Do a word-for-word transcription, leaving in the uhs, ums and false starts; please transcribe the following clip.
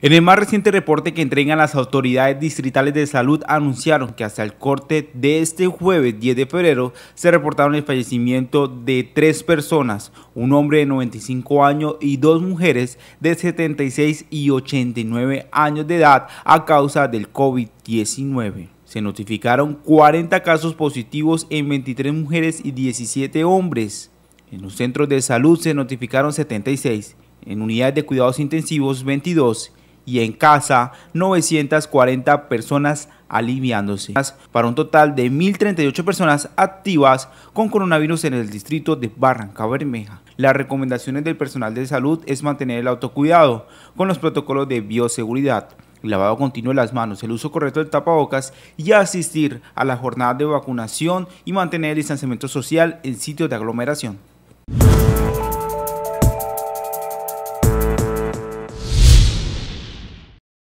En el más reciente reporte que entregan las autoridades distritales de salud anunciaron que hasta el corte de este jueves diez de febrero se reportaron el fallecimiento de tres personas, un hombre de noventa y cinco años y dos mujeres de setenta y seis y ochenta y nueve años de edad a causa del COVID diecinueve. Se notificaron cuarenta casos positivos en veintitrés mujeres y diecisiete hombres. En los centros de salud se notificaron setenta y seis, en unidades de cuidados intensivos veintidós y en casa novecientas cuarenta personas aliviándose, para un total de mil treinta y ocho personas activas con coronavirus en el distrito de Barrancabermeja. Las recomendaciones del personal de salud es mantener el autocuidado con los protocolos de bioseguridad, el lavado continuo de las manos, el uso correcto del tapabocas y asistir a la jornada de vacunación y mantener el distanciamiento social en sitios de aglomeración.